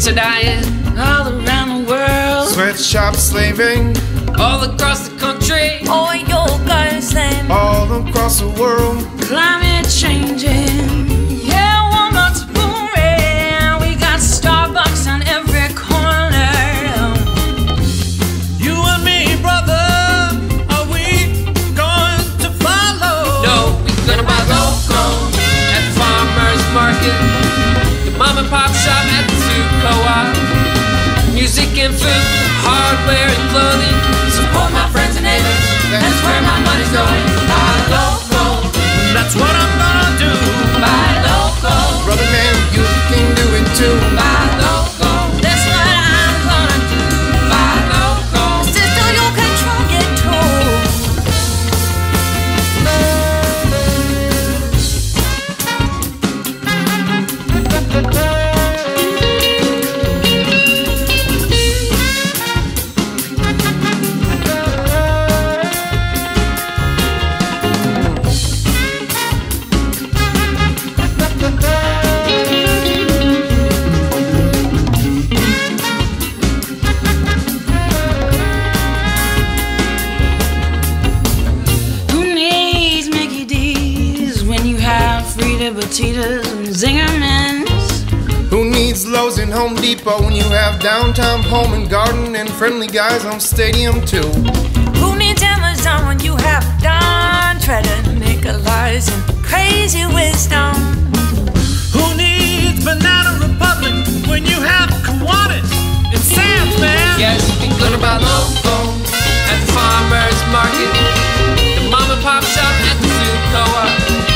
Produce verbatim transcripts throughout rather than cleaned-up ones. kids are dying all around the world. Sweatshop slaving all across the country. Oil guzzling all across the world. Climate changing. Yeah, Walmart's booming. We got Starbucks on every corner. You and me, brother, are we going to follow? No, we're gonna buy local at farmers market, the mom and pop shop at the zoo co-op, music and food, hardware and clothing. Support my friends and neighbors. That's where my money's going. Buy local. That's what I'm gonna do. Buy local. Brother man, you can do it too. Buy local. That's what I'm gonna do. Buy local. Sister, you can try it too. Who needs Lowe's and Home Depot when you have Downtown Home and Garden and friendly guys on Stadium too? Who needs Amazon when you have Don Treader, Nicolai's and Crazy Wisdom? Who needs Banana Republic when you have Kiwanis and Sam's Man? Yes, you can go to buy local at the farmer's market, the mom and pop shop at the zoo co-op.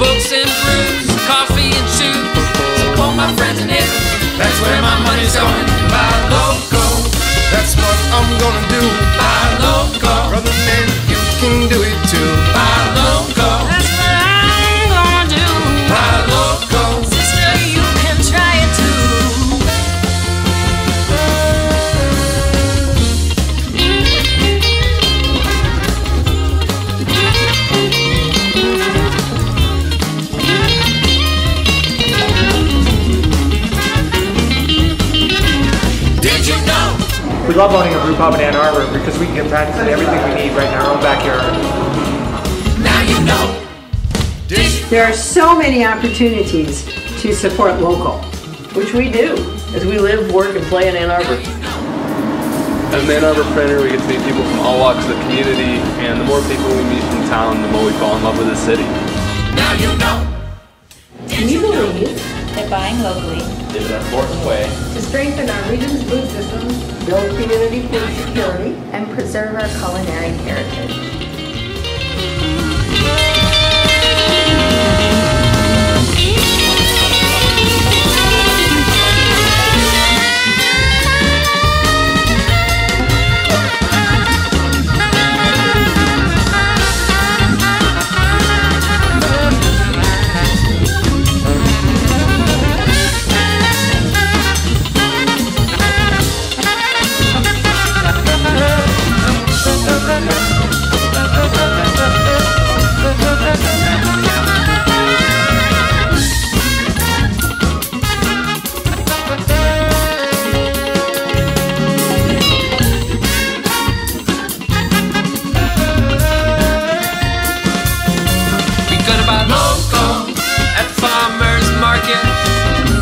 Books and brews, coffee and shoes. Support my friends and neighbors. That's where my money's going. Buy local. That's what I'm gonna do. Buy local. Brother man, you can do it too. Buy local. That's what I'm gonna do. Buy local. Sister, you can try it too. We love owning a brew pub in Ann Arbor because we can get practically everything we need right in our own backyard. Now you know. There are so many opportunities to support local, which we do as we live, work, and play in Ann Arbor. As an Ann Arbor printer, we get to meet people from all walks of the community, and the more people we meet in town, the more we fall in love with the city. Now you know. Can you believe that buying locally is our fourth way to strengthen our region's food system, build community food security, and preserve our culinary heritage?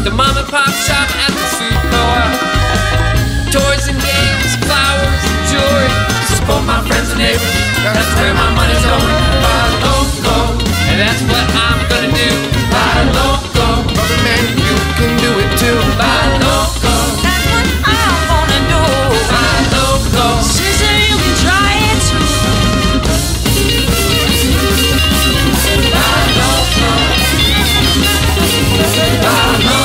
The mom and pop shop at the food co-op. Toys and games, flowers and jewelry. Support my friends and neighbors. That's where my money's going. Buy local. And that's what I'm gonna do. Buy local. Brother man, you can do it too. Buy local. That's what I'm gonna do. Buy local. Sister, you can try it too. Buy local. Buy local.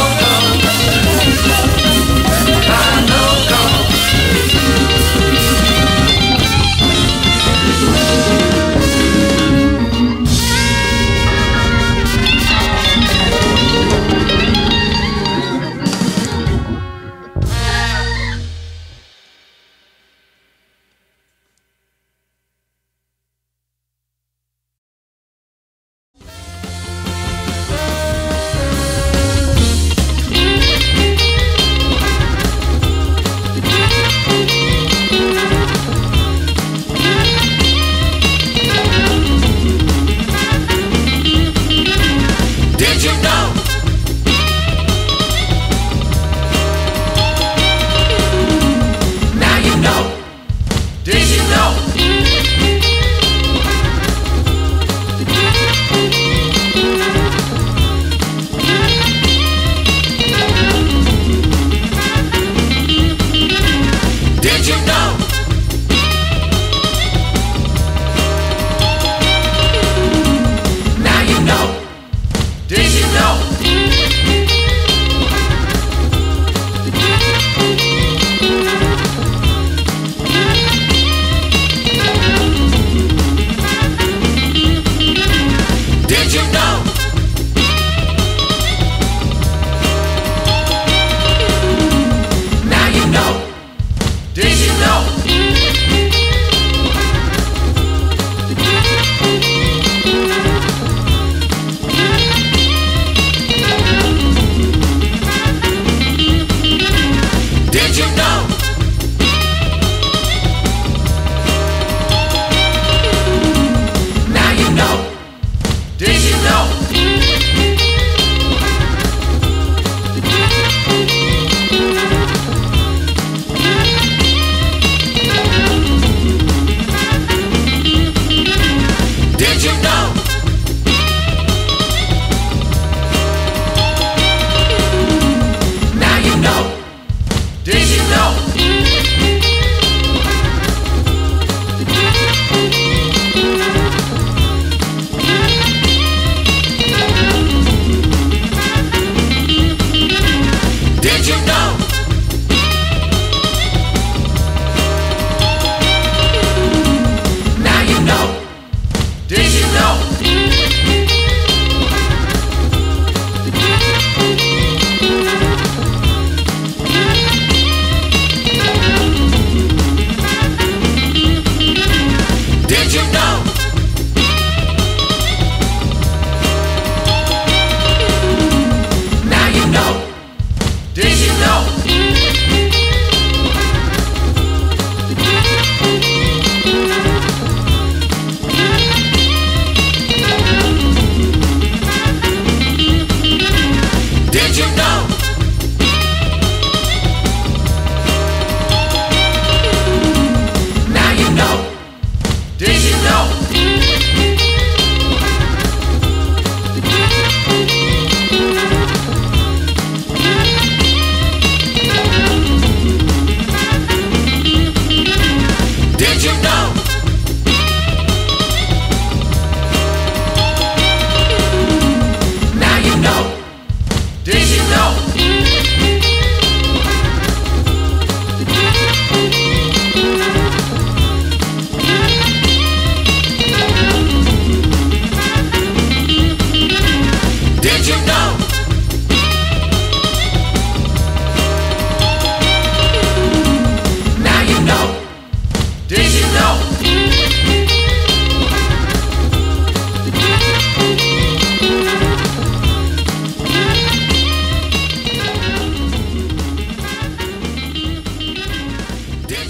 Did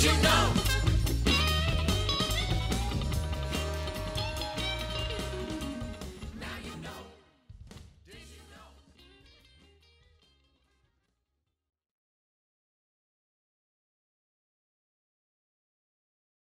you know?